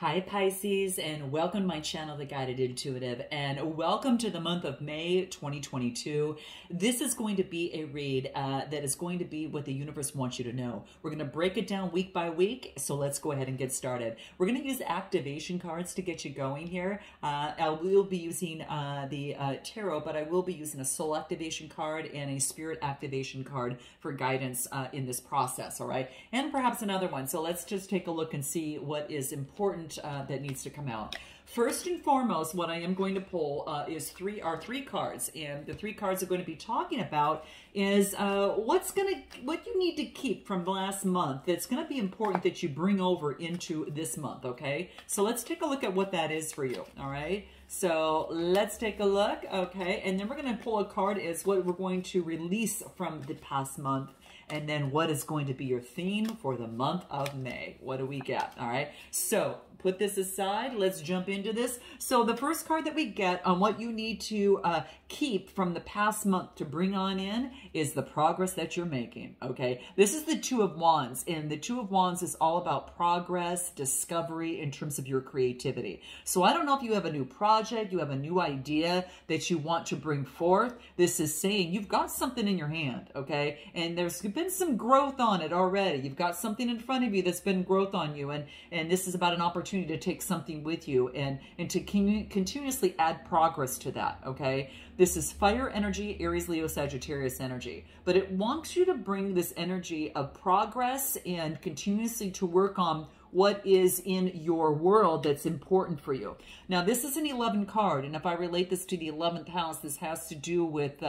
Hi Pisces, and welcome to my channel, The Guided Intuitive, and welcome to the month of May 2022. This is going to be a read that is going to be what the universe wants you to know. We're going to break it down week by week, so let's go ahead and get started. We're going to use activation cards to get you going here. I will be using the tarot, but I will be using a soul activation card and a spirit activation card for guidance in this process, all right? And perhaps another one. So let's just take a look and see what is important that needs to come out. First and foremost, what I am going to pull are three cards, and the three cards I'm going to be talking about is what you need to keep from last month that's going to be important that you bring over into this month, okay? So let's take a look at what that is for you, all right? So let's take a look, okay? And then we're going to pull a card is what we're going to release from the past month, and then what is going to be your theme for the month of May. What do we get, all right? So put this aside, let's jump into this. So the first card that we get on what you need to keep from the past month to bring on in is the progress that you're making, okay? This is the Two of Wands, and the Two of Wands is all about progress, discovery in terms of your creativity. So I don't know if you have a new project, you have a new idea that you want to bring forth. This is saying you've got something in your hand, okay? And there's been some growth on it already. You've got something in front of you that's been growth on you, and this is about an opportunity to take something with you and to continuously add progress to that, okay? This is fire energy, Aries, Leo, Sagittarius energy. But it wants you to bring this energy of progress and continuously to work on what is in your world that's important for you. Now, this is an 11 card, and if I relate this to the 11th house, this has to do with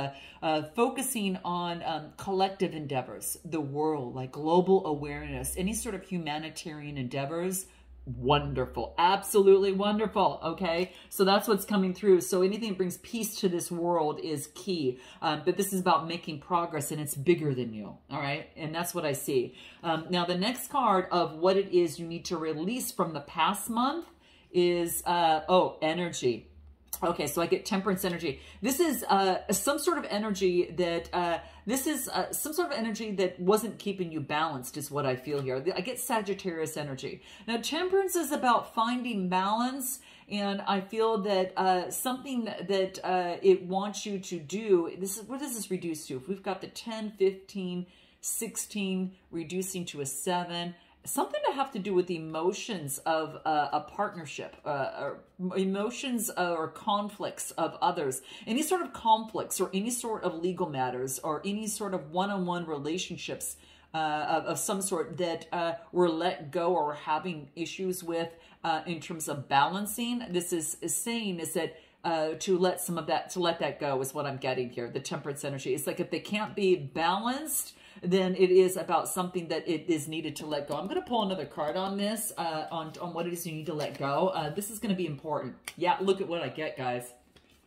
focusing on collective endeavors, the world, like global awareness, any sort of humanitarian endeavors. Wonderful. Absolutely wonderful. Okay. So that's what's coming through. So anything that brings peace to this world is key. But this is about making progress, and it's bigger than you. All right. And that's what I see. Now the next card of what it is you need to release from the past month is, energy. Okay. So I get temperance energy. This is, some sort of energy that, some sort of energy that wasn't keeping you balanced is what I feel here. I get Sagittarius energy. Now, temperance is about finding balance, and I feel that something that it wants you to do, this is, what does this reduce to? If we've got the 10, 15, 16, reducing to a 7, something to have to do with emotions of a partnership, or emotions or conflicts of others, any sort of conflicts or any sort of legal matters or any sort of one-on-one relationships of some sort that were let go or having issues with in terms of balancing. This is saying is that to let that go is what I'm getting here. The temperance energy. It's like if they can't be balanced, then it is about something that it is needed to let go. I'm going to pull another card on this, on what it is you need to let go. This is going to be important. Yeah, look at what I get, guys.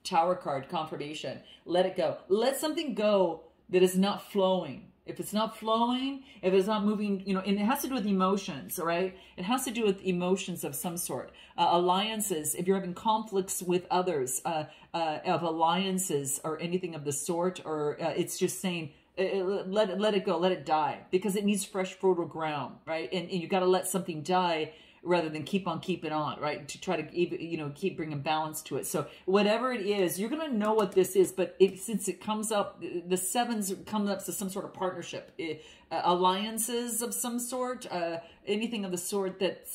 Tower card, confirmation. Let it go. Let something go that is not flowing. If it's not flowing, if it's not moving, you know, and it has to do with emotions, all right? It has to do with emotions of some sort. Alliances, if you're having conflicts with others, of alliances or anything of the sort, or it's just saying, let it go, let it die, because it needs fresh, fertile ground, right? And you got to let something die rather than keep on keeping on, right? To try to, you know, keep bringing balance to it. So whatever it is, you're going to know what this is, but it, since it comes up, the 7s comes up to some sort of partnership, alliances of some sort, anything of the sort that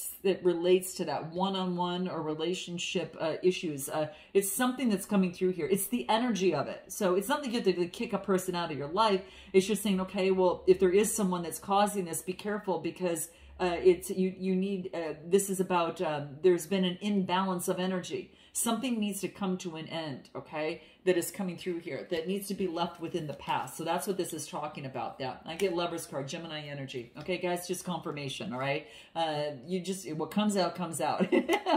relates to that one-on-one or relationship issues. It's something that's coming through here. It's the energy of it. So it's not that you have to kick a person out of your life. It's just saying, okay, well, if there is someone that's causing this, be careful, because this is about, there's been an imbalance of energy. Something needs to come to an end, okay? That is coming through here, that needs to be left within the past. So that's what this is talking about. Yeah, I get Lover's card, Gemini energy. Okay, guys, just confirmation, all right? You just, what comes out, comes out,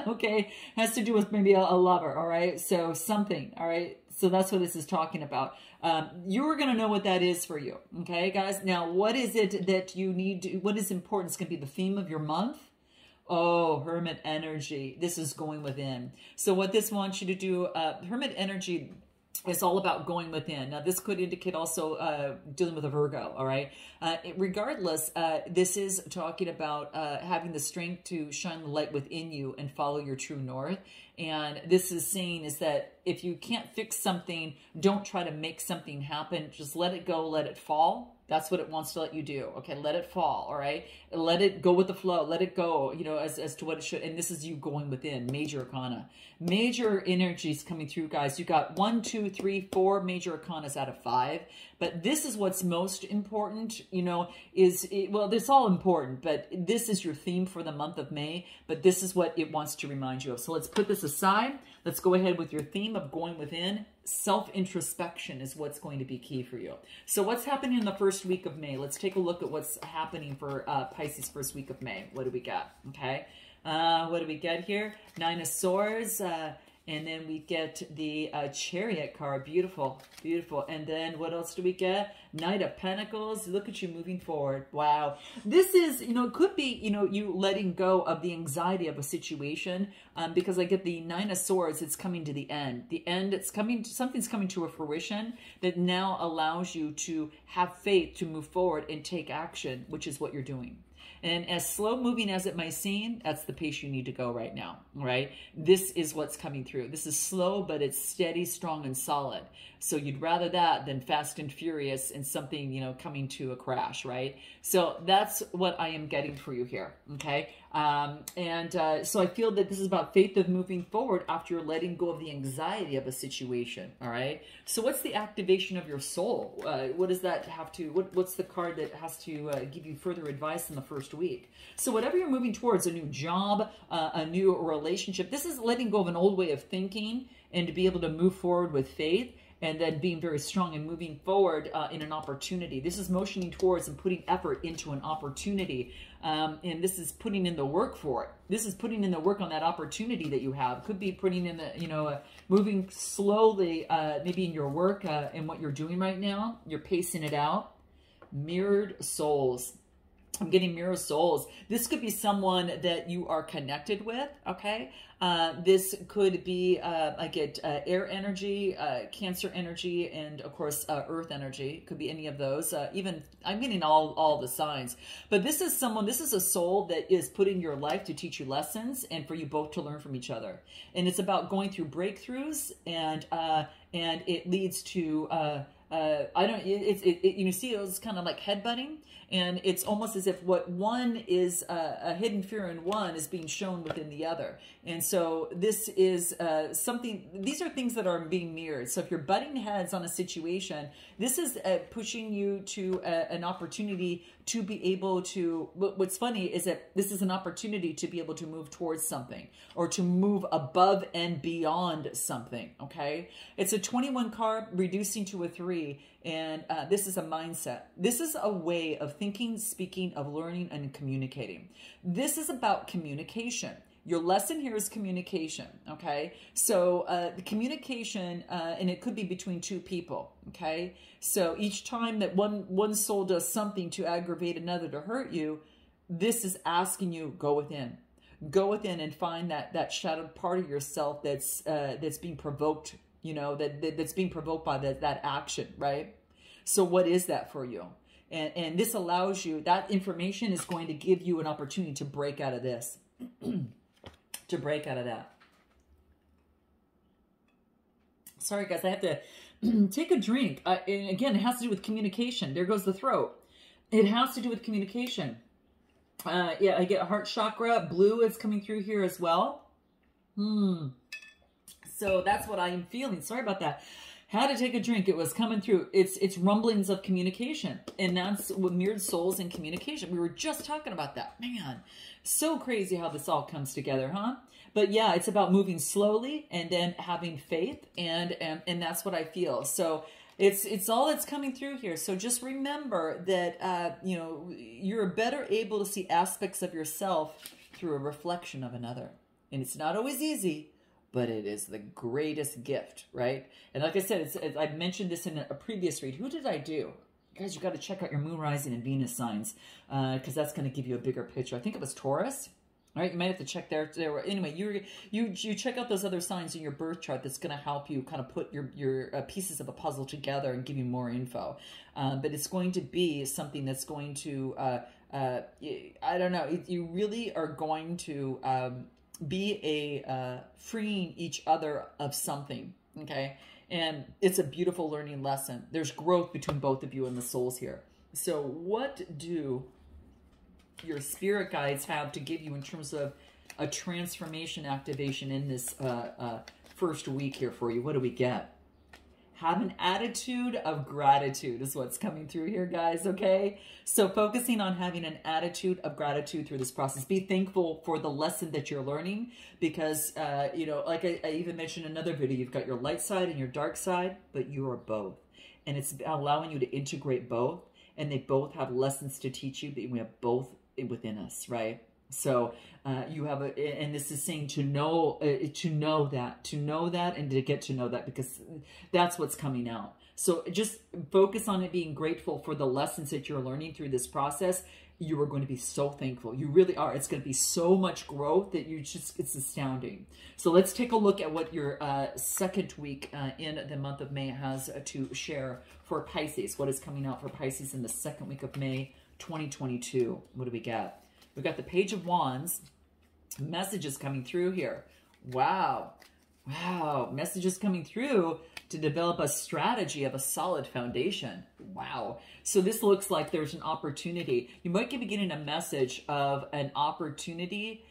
okay? Has to do with maybe a lover, all right? So something, all right? So that's what this is talking about. You're going to know what that is for you, okay, guys? Now, what is it that you need to, what is important? It's going to be the theme of your month. Oh, Hermit energy. This is going within. So what this wants you to do, Hermit energy It's all about going within. Now, this could indicate also dealing with a Virgo, all right? Regardless, this is talking about having the strength to shine the light within you and follow your true north. And this is saying is that if you can't fix something, don't try to make something happen. Just let it go, let it fall. That's what it wants to let you do. Okay, let it fall, all right? Let it go with the flow. Let it go, you know, as to what it should. And this is you going within, major arcana. Major energies coming through, guys. You got 1, 2, 3, 4 major arcanas out of 5. But this is what's most important, you know, is, well, it's all important, but this is your theme for the month of May. But this is what it wants to remind you of. So let's put this aside. Let's go ahead with your theme of going within. Self-introspection is what's going to be key for you. So what's happening in the first week of May? Let's take a look at what's happening for Pisces first week of May. What do we got? Okay. What do we get here? 9 of Swords. And then we get the Chariot card. Beautiful, beautiful. And then what else do we get? Knight of Pentacles. Look at you moving forward. Wow. This is, you know, it could be, you know, you letting go of the anxiety of a situation because I get the 9 of Swords. It's coming to the end. The end, it's coming, something's coming to a fruition that now allows you to have faith to move forward and take action, which is what you're doing. And as slow moving as it may seem, that's the pace you need to go right now, right? This is what's coming through. This is slow, but it's steady, strong, and solid. So you'd rather that than fast and furious and something, you know, coming to a crash, right? So that's what I am getting for you here, okay? So I feel that this is about faith of moving forward after you're letting go of the anxiety of a situation, all right? So what's the activation of your soul? What does that have to, what's the card that has to give you further advice in the first week? So whatever you're moving towards, a new job, a new relationship, this is letting go of an old way of thinking and to be able to move forward with faith. And then being very strong and moving forward in an opportunity. This is motioning towards and putting effort into an opportunity. And this is putting in the work for it. This is putting in the work on that opportunity that you have. Could be putting in the, you know, moving slowly maybe in your work and what you're doing right now. You're pacing it out. Mirrored souls. I'm getting mirror souls. This could be someone that you are connected with, okay? This could be, I get air energy, Cancer energy, and of course, earth energy. Could be any of those. Even, I'm getting all the signs. But this is someone, this is a soul that is put in your life to teach you lessons and for you both to learn from each other. And it's about going through breakthroughs and it leads to... you see, it was kind of like headbutting, and it's almost as if what one is a hidden fear in one is being shown within the other. And so this is something, these are things that are being mirrored. So if you're butting heads on a situation, this is pushing you to an opportunity to be able to, what's funny is that this is an opportunity to be able to move towards something or to move above and beyond something. Okay. It's a 21 card reducing to a 3. And this is a mindset. This is a way of thinking, speaking, of learning, and communicating. This is about communication. Your lesson here is communication, okay? So the communication, and it could be between two people, okay? So each time that one soul does something to aggravate another to hurt you, this is asking you, go within. Go within and find that shadowed part of yourself that's being provoked, you know, that's being provoked by that action, right? So what is that for you? And this allows you, that information is going to give you an opportunity to break out of this, to break out of that. Sorry, guys, I have to take a drink. And again, it has to do with communication. There goes the throat. It has to do with communication. Yeah, I get heart chakra. Blue is coming through here as well. So that's what I am feeling. Sorry about that. Had to take a drink. It was coming through. It's rumblings of communication. And that's what mirrored souls and communication. We were just talking about that. Man, so crazy how this all comes together, huh? But yeah, it's about moving slowly and then having faith. And that's what I feel. So it's all that's coming through here. So just remember that, you know, you're better able to see aspects of yourself through a reflection of another. And it's not always easy. But it is the greatest gift, right? And like I said, I've mentioned this in a previous read. Who did I do? Guys, you got to check out your moon rising and Venus signs because that's going to give you a bigger picture. I think it was Taurus. All right, you might have to check there. Anyway, you check out those other signs in your birth chart. That's going to help you kind of put your pieces of the puzzle together and give you more info. But it's going to be something that's going to I don't know. You really are going to be a freeing each other of something. Okay, and it's a beautiful learning lesson. There's growth between both of you and the souls here. So what do your spirit guides have to give you in terms of a transformation activation in this first week here for you? What do we get? Have an attitude of gratitude is what's coming through here, guys, okay? So focusing on having an attitude of gratitude through this process. Be thankful for the lesson that you're learning because, you know, like I even mentioned in another video, you've got your light side and your dark side, but you are both. And it's allowing you to integrate both, and they both have lessons to teach you, but we have both within us, right? So you have a, and this is saying to know that and to get to know that, because that's what's coming out. So just focus on it, being grateful for the lessons that you're learning through this process. You are going to be so thankful. You really are. It's going to be so much growth that you just, it's astounding. So let's take a look at what your second week in the month of May has to share for Pisces. What is coming out for Pisces in the second week of May, 2022? What do we get? We've got the Page of Wands, messages coming through here. Wow. Wow. Messages coming through to develop a strategy of a solid foundation. Wow. So this looks like there's an opportunity. You might be getting a message of an opportunity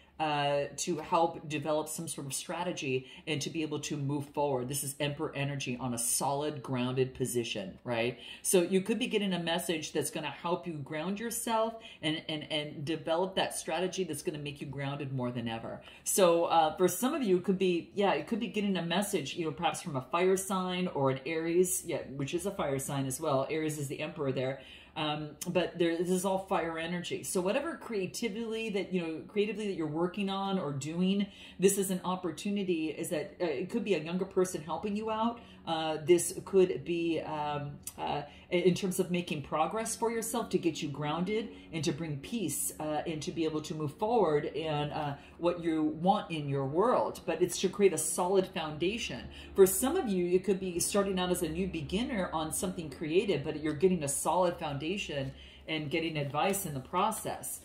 to help develop some sort of strategy and to be able to move forward. This is Emperor energy on a solid, grounded position, right? So you could be getting a message that's going to help you ground yourself and develop that strategy that's going to make you grounded more than ever. So for some of you, it could be, yeah, it could be getting a message, you know, perhaps from a fire sign or an Aries, yeah, which is a fire sign as well. Aries is the Emperor there. But this is all fire energy. So whatever creatively that you're working on or doing, this is an opportunity. Is that it could be a younger person helping you out. This could be in terms of making progress for yourself to get you grounded and to bring peace and to be able to move forward in what you want in your world. But it's to create a solid foundation. For some of you, it could be starting out as a new beginner on something creative, but you're getting a solid foundation and getting advice in the process.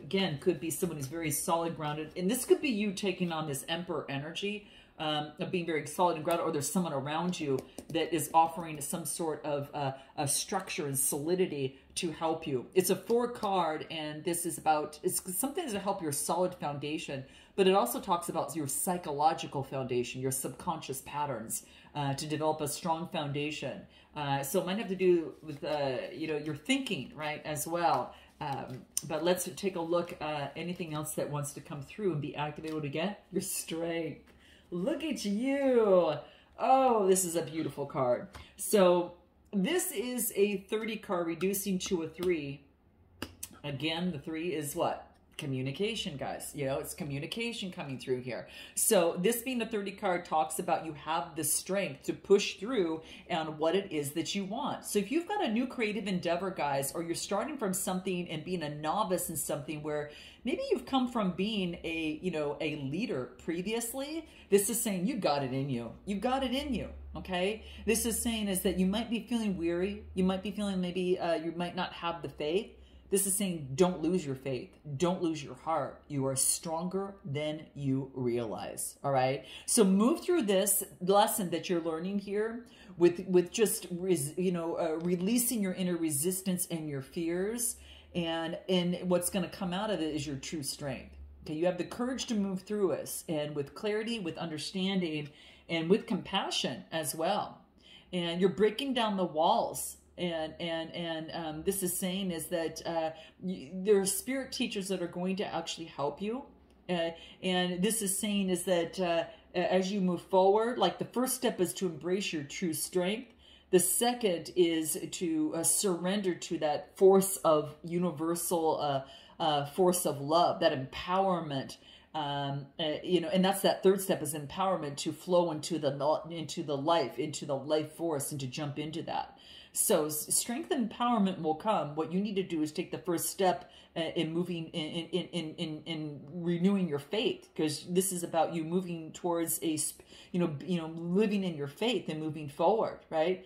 Again, could be someone who's very solid, grounded. And this could be you taking on this Emperor energy of being very solid and grounded, or there's someone around you that is offering some sort of a structure and solidity to help you. It's a 4-card, and this is about, it's something to help your solid foundation, but it also talks about your psychological foundation, your subconscious patterns, to develop a strong foundation. So it might have to do with, you know, your thinking, right, as well. But let's take a look, anything else that wants to come through and be activated again? Your strength. Look at you. Oh, this is a beautiful card. So this is a 30 card reducing to a 3. Again, the 3 is what? Communication, guys. You know, it's communication coming through here. So this being a 30 card talks about you have the strength to push through on what it is that you want. So if you've got a new creative endeavor, guys, or you're starting from something and being a novice in something where maybe you've come from being a, you know, a leader previously. This is saying you got it in you. You got it in you, okay? This is saying is that you might be feeling weary. You might be feeling maybe you might not have the faith. This is saying don't lose your faith. Don't lose your heart. You are stronger than you realize, all right? So move through this lesson that you're learning here with just, you know, releasing your inner resistance and your fears. And what's going to come out of it is your true strength. Okay, you have the courage to move through us, and with clarity, with understanding, and with compassion as well. And you're breaking down the walls. And this is saying is that there are spirit teachers that are going to actually help you. And this is saying is that as you move forward, like the first step is to embrace your true strength. The second is to surrender to that force of universal force of love, that empowerment, you know, and that's that third step is empowerment to flow into the life force and to jump into that. So strength and empowerment will come. What you need to do is take the first step in moving, in renewing your faith, because this is about you moving towards a, living in your faith and moving forward, right?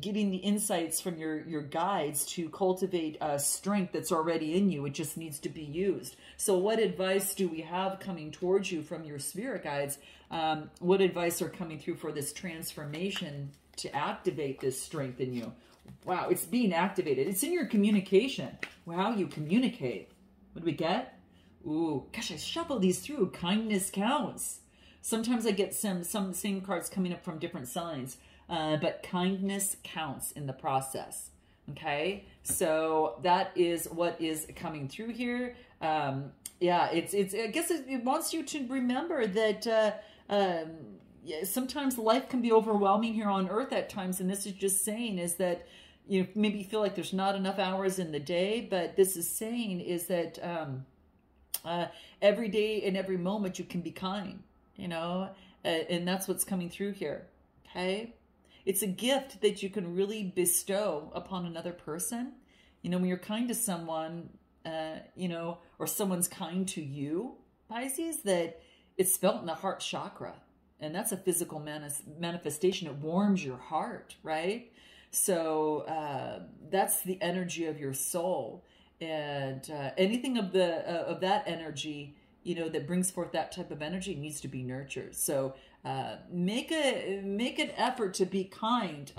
Getting the insights from your guides to cultivate a strength that's already in you. It just needs to be used. So what advice do we have coming towards you from your spirit guides? What advice are coming through for this transformation to activate this strength in you? Wow, it's being activated. It's in your communication. Wow, you communicate. What do we get? Ooh, gosh, I shuffle these through. Kindness counts. Sometimes I get some same cards coming up from different signs. But kindness counts in the process, okay? So that is what is coming through here. Yeah, I guess it wants you to remember that sometimes life can be overwhelming here on earth at times, and this is just saying is that, you know, maybe you feel like there's not enough hours in the day, but this is saying is that every day and every moment you can be kind, you know? And that's what's coming through here, okay? It's a gift that you can really bestow upon another person. You know, when you're kind to someone, you know, or someone's kind to you, Pisces, that it's felt in the heart chakra. And that's a physical manifestation. It warms your heart, right? So that's the energy of your soul. And anything of, of that energy, you know, that brings forth that type of energy needs to be nurtured. So make an effort to be kind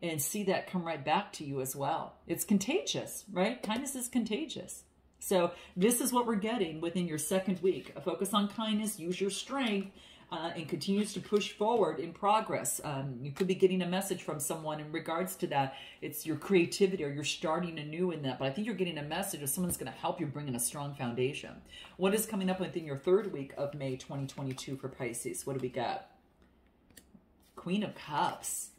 and see that come right back to you as well. It's contagious, right? Kindness is contagious. So this is what we're getting within your second week. A focus on kindness, use your strength, and continues to push forward in progress. You could be getting a message from someone in regards to that. It's your creativity or you're starting anew in that. But I think you're getting a message of someone's going to help you bring in a strong foundation. What is coming up within your third week of May 2022 for Pisces? What do we got? Queen of Cups.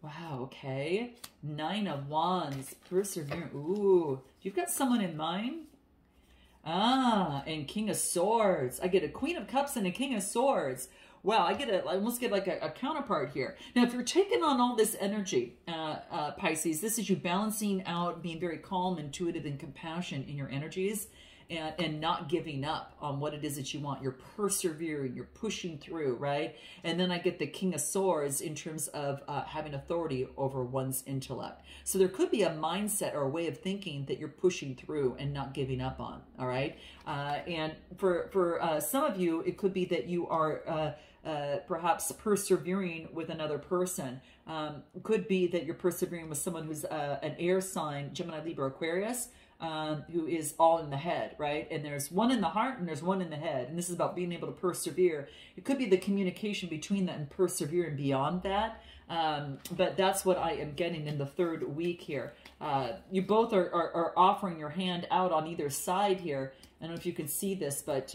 Wow, okay. Nine of Wands. Perseverance. Ooh, you've got someone in mind? Ah, and King of Swords. I get a Queen of Cups and a King of Swords. Wow, I almost get like a counterpart here. Now, if you're taking on all this energy, Pisces, this is you balancing out, being very calm, intuitive, and compassionate in your energies, and not giving up on what it is that you want. You're persevering, you're pushing through, right? And then I get the King of Swords in terms of having authority over one's intellect. So there could be a mindset or a way of thinking that you're pushing through and not giving up on, all right? And for some of you, it could be that you are perhaps persevering with another person. Could be that you're persevering with someone who's an air sign, Gemini, Libra, Aquarius, who is all in the head, right? And there's one in the heart and there's one in the head. And this is about being able to persevere. It could be the communication between that and persevere and beyond that. But that's what I am getting in the third week here. You both are offering your hand out on either side here. I don't know if you can see this, but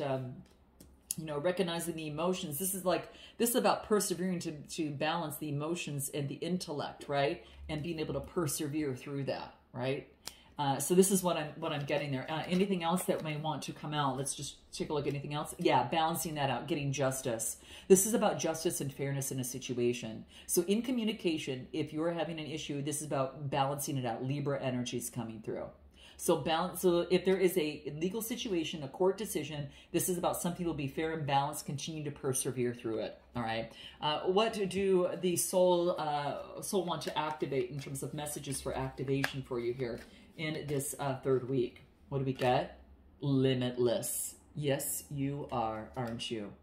you know, recognizing the emotions. This is about persevering to balance the emotions and the intellect, right? And being able to persevere through that, right? So this is what I'm getting there. Anything else that may want to come out? Let's just take a look at anything else. Yeah, balancing that out, getting justice. This is about justice and fairness in a situation. So in communication, if you're having an issue, this is about balancing it out. Libra energy is coming through. So balance. So if there is a legal situation, a court decision, this is about something that will be fair and balanced. Continue to persevere through it. All right. What do the soul want to activate in terms of messages for activation for you here in this third week? What do we get? Limitless. Yes, you are, aren't you?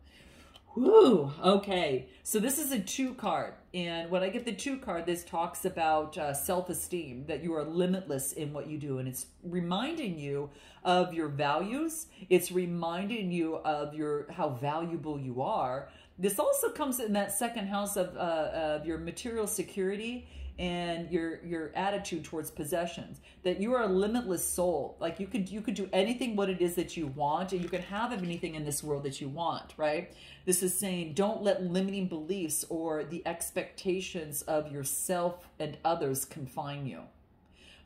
Woo! Okay, so this is a 2 card, and when I get the 2 card, this talks about self-esteem, that you are limitless in what you do, and it's reminding you of your values. It's reminding you of how valuable you are. This also comes in that second house of your material security and your attitude towards possessions, that you are a limitless soul. Like you could do anything what it is that you want, and you can have anything in this world that you want, right? This is saying don't let limiting beliefs or the expectations of yourself and others confine you.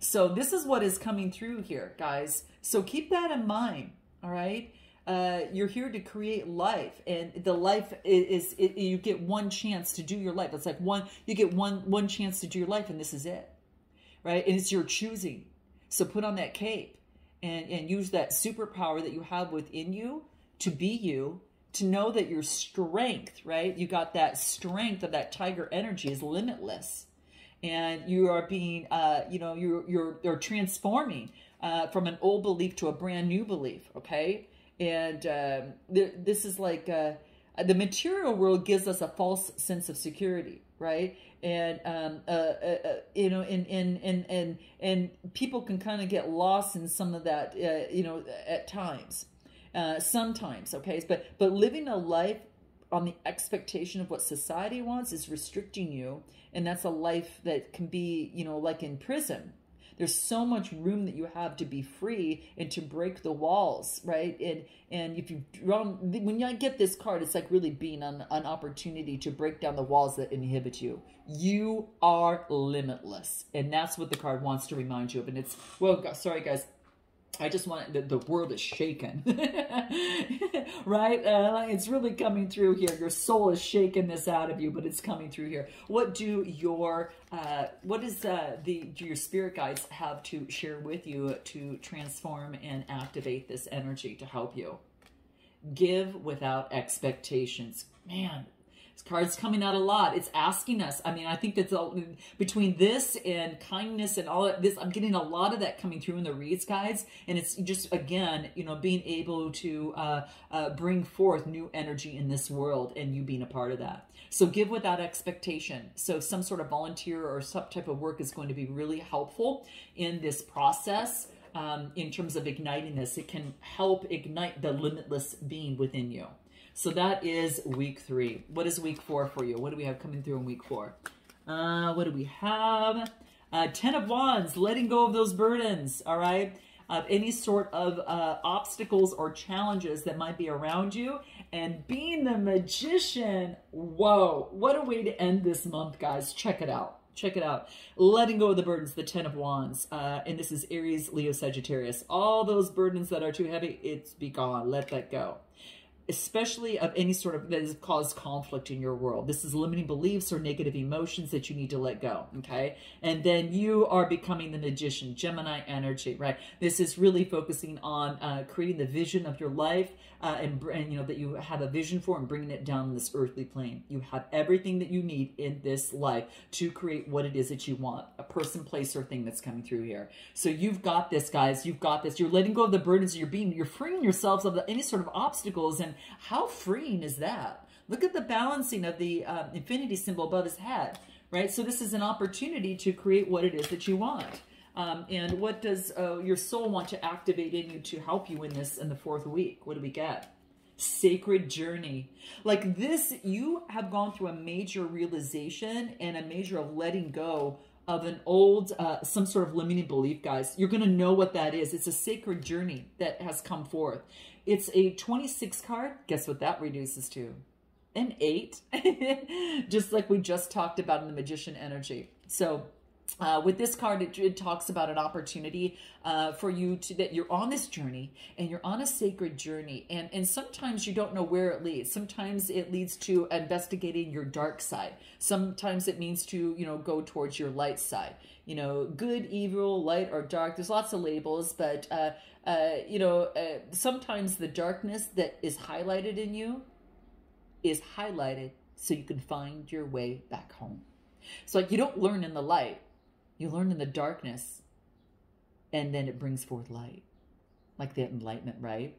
So this is what is coming through here, guys. So keep that in mind, all right? You're here to create life, and the life you get one chance to do your life. It's like you get one chance to do your life, and this is it. right? And it's your choosing. So put on that cape and use that superpower that you have within you to be you, to know that your strength, right? You got that strength of that tiger energy is limitless. And you are being, you know, you're transforming from an old belief to a brand new belief, okay? And this is like the material world gives us a false sense of security, right? And you know, and people can kind of get lost in some of that, you know, at times, sometimes, okay. But living a life on the expectation of what society wants is restricting you, and that's a life that can be, you know, like in prison. There's so much room that you have to be free and to break the walls, right? And if you draw, when you get this card, it's like really being an opportunity to break down the walls that inhibit you. You are limitless, and that's what the card wants to remind you of. And it's, well, sorry guys, I just want the world is shaken, right? It's really coming through here. Your soul is shaking this out of you, but it's coming through here. What do your your spirit guides have to share with you to transform and activate this energy to help you? Give without expectations, man. This card's coming out a lot. It's asking us. I mean, I think that's all, between this and kindness and all of this, I'm getting a lot of that coming through in the reads, guys. And it's just, again, you know, being able to bring forth new energy in this world and you being a part of that. So give without expectation. So some sort of volunteer or some type of work is going to be really helpful in this process in terms of igniting this. It can help ignite the limitless being within you. So that is week 3. What is week 4 for you? What do we have coming through in week 4? What do we have? 10 of Wands, letting go of those burdens, all right? Of any sort of obstacles or challenges that might be around you. And being the Magician, whoa, what a way to end this month, guys. Check it out. Check it out. Letting go of the burdens, the 10 of Wands. And this is Aries, Leo, Sagittarius. All those burdens that are too heavy, it's be gone. Let that go. Especially of any sort of that has caused conflict in your world. This is limiting beliefs or negative emotions that you need to let go, okay? And then you are becoming the Magician, Gemini energy, right? This is really focusing on creating the vision of your life and you know, that you have a vision for and bringing it down this earthly plane. You have everything that you need in this life to create what it is that you want, a person, place, or thing that's coming through here. So you've got this, guys. You've got this. You're letting go of the burdens. You're freeing yourselves of any sort of obstacles. And how freeing is that? Look at the balancing of the infinity symbol above his head, right? So this is an opportunity to create what it is that you want. And what does your soul want to activate in you to help you in this in the 4th week? What do we get? Sacred journey. Like this, you have gone through a major realization and a major of letting go of an old, some sort of limiting belief, guys. You're going to know what that is. It's a sacred journey that has come forth. It's a 26 card. Guess what that reduces to? An 8, just like we just talked about in the Magician energy. So with this card, it talks about an opportunity for you to, that you're on this journey and you're on a sacred journey. And sometimes you don't know where it leads. Sometimes it leads to investigating your dark side. Sometimes it means to, you know, go towards your light side. You know, good, evil, light, or dark. There's lots of labels, but, you know, sometimes the darkness that is highlighted in you is highlighted so you can find your way back home. So like, you don't learn in the light. You learn in the darkness, and then it brings forth light, like the enlightenment, right?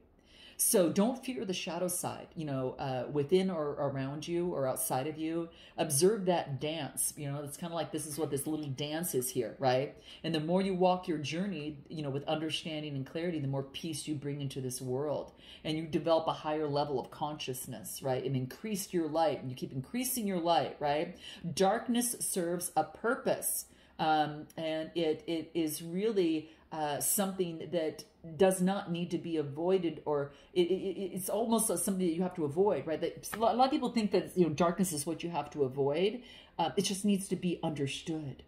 So don't fear the shadow side, you know, within or around you or outside of you. Observe that dance, you know, it's kind of like this is what this little dance is here, right? And the more you walk your journey, you know, with understanding and clarity, the more peace you bring into this world. And you develop a higher level of consciousness, right? And increase your light, and you keep increasing your light, right? Darkness serves a purpose. And it is really something that does not need to be avoided, or it's almost something that you have to avoid, right? That a lot of people think that, you know, darkness is what you have to avoid. It just needs to be understood,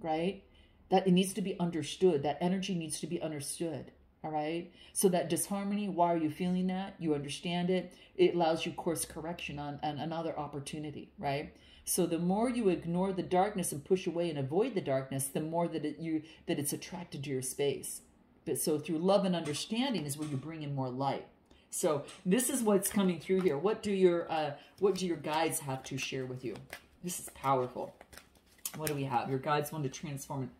right? That it needs to be understood. That energy needs to be understood. All right. So that disharmony, why are you feeling that? You understand it. It allows you course correction on another opportunity, right? So the more you ignore the darkness and push away and avoid the darkness, the more that it's attracted to your space. But so through love and understanding is where you bring in more light. So this is what's coming through here. What do your guides have to share with you? This is powerful. What do we have? Your guides want to transform and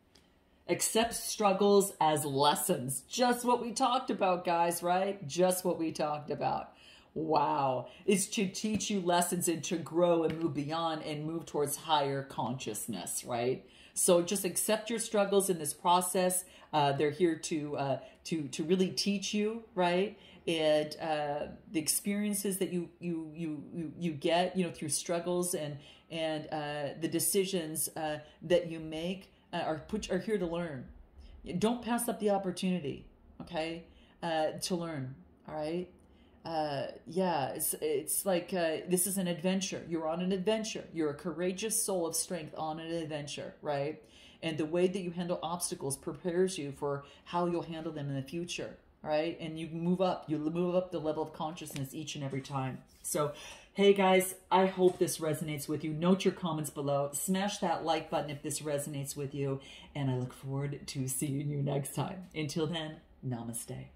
accept struggles as lessons. Just what we talked about, guys, right? Just what we talked about. Wow. It's to teach you lessons and to grow and move beyond and move towards higher consciousness, right? So just accept your struggles in this process. They're here to really teach you, right? And the experiences that you get, you know, through struggles and the decisions that you make are here to learn. Don't pass up the opportunity, okay? To learn, all right? Yeah, it's like this is an adventure. You're on an adventure. You're a courageous soul of strength on an adventure, right? And the way that you handle obstacles prepares you for how you'll handle them in the future, right? And you move up. You move up the level of consciousness each and every time. So, hey guys, I hope this resonates with you. Note your comments below. Smash that like button if this resonates with you. And I look forward to seeing you next time. Until then, namaste.